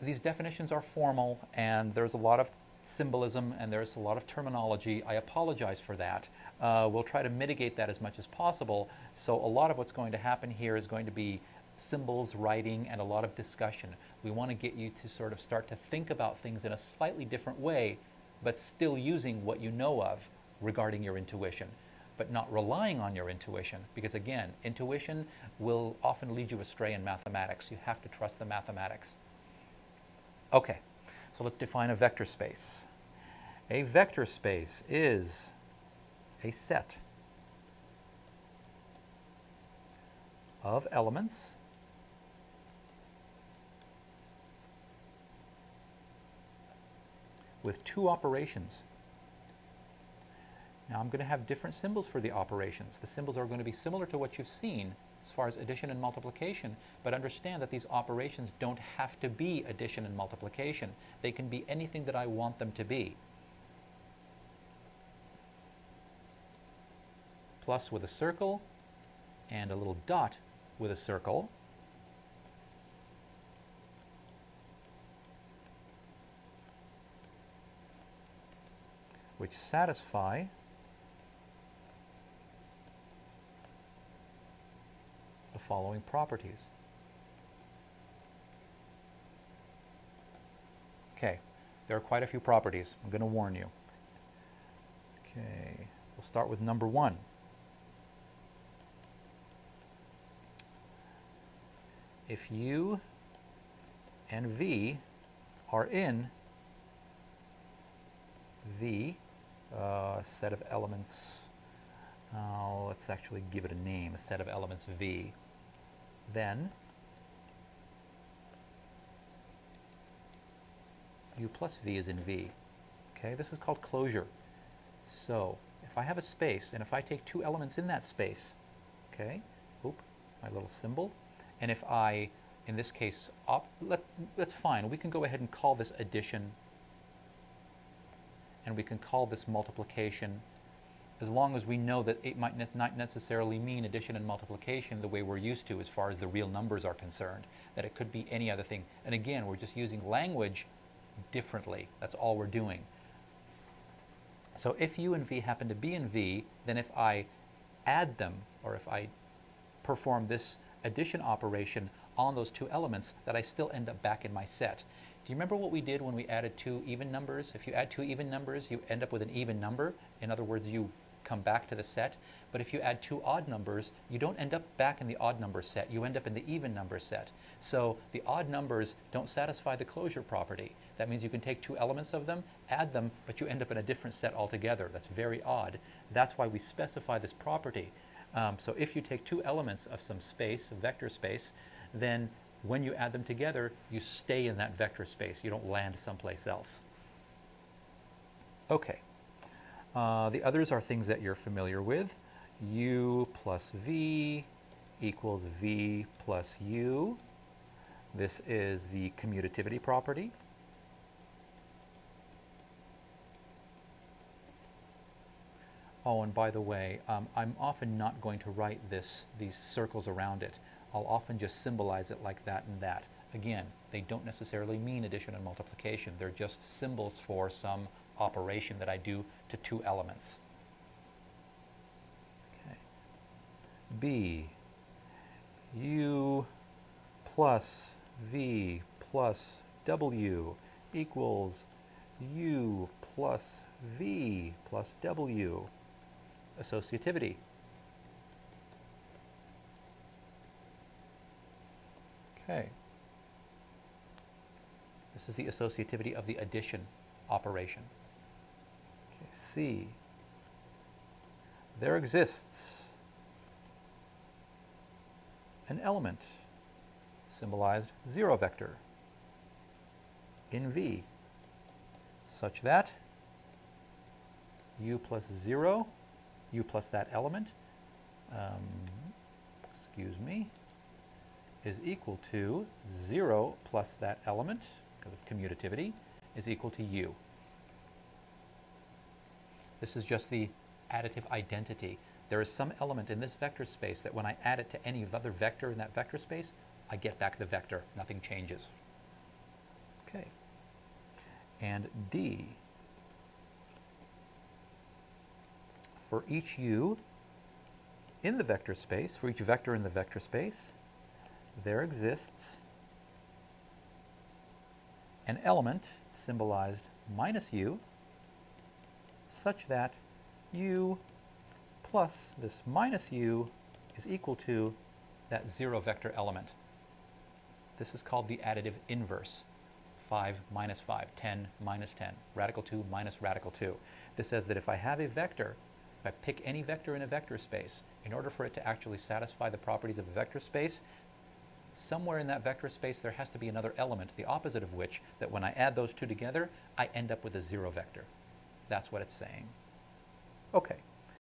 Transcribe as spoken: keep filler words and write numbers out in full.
These definitions are formal, and there's a lot of symbolism and there's a lot of terminology. I apologize for that. Uh, we'll try to mitigate that as much as possible. So a lot of what's going to happen here is going to be symbols, writing, and a lot of discussion. We want to get you to sort of start to think about things in a slightly different way, but still using what you know of regarding your intuition, but not relying on your intuition, because again, intuition will often lead you astray in mathematics. You have to trust the mathematics. Okay, so let's define a vector space. A vector space is a set of elements with two operations. Now I'm going to have different symbols for the operations. The symbols are going to be similar to what you've seen as far as addition and multiplication, but understand that these operations don't have to be addition and multiplication. They can be anything that I want them to be. Plus with a circle, and a little dot with a circle, which satisfy the following properties. Okay, there are quite a few properties. I'm going to warn you. Okay, we'll start with number one. If U and V are in the uh, set of elements, uh, let's actually give it a name, a set of elements V, then U plus V is in V. Okay, this is called closure. So if I have a space, and if I take two elements in that space, okay, oop, my little symbol, and if I, in this case, op let, that's fine. We can go ahead and call this addition, and we can call this multiplication, as long as we know that it might ne not necessarily mean addition and multiplication the way we're used to as far as the real numbers are concerned, that it could be any other thing. And again, we're just using language differently. That's all we're doing. So if U and V happen to be in V, then if I add them, or if I perform this addition operation on those two elements, that I still end up back in my set. Do you remember what we did when we added two even numbers? If you add two even numbers, you end up with an even number. In other words, you come back to the set. But if you add two odd numbers, you don't end up back in the odd number set. You end up in the even number set. So the odd numbers don't satisfy the closure property. That means you can take two elements of them, add them, but you end up in a different set altogether. That's very odd. That's why we specify this property. Um, so if you take two elements of some space, vector space, then when you add them together, you stay in that vector space. You don't land someplace else. Okay. Uh, the others are things that you're familiar with. U plus V equals V plus U. This is the commutativity property. Oh, and by the way, um, I'm often not going to write this, these circles around it. I'll often just symbolize it like that and that. Again, they don't necessarily mean addition and multiplication. They're just symbols for some operation that I do to two elements. Okay. B, U plus V plus W equals U plus V plus W. Associativity. Okay. This is the associativity of the addition operation. Okay, C. There exists an element symbolized zero vector in V such that U plus zero U plus that element, um, excuse me, is equal to zero plus that element, because of commutativity, is equal to U. This is just the additive identity. There is some element in this vector space that when I add it to any other vector in that vector space, I get back the vector. Nothing changes. Okay. And D, for each u in the vector space, for each vector in the vector space, there exists an element symbolized minus u, such that u plus this minus u is equal to that zero vector element. This is called the additive inverse. five minus five, ten minus ten, radical two minus radical two. This says that if I have a vector, if I pick any vector in a vector space, in order for it to actually satisfy the properties of a vector space, somewhere in that vector space there has to be another element, the opposite of which, that when I add those two together, I end up with a zero vector. That's what it's saying. Okay.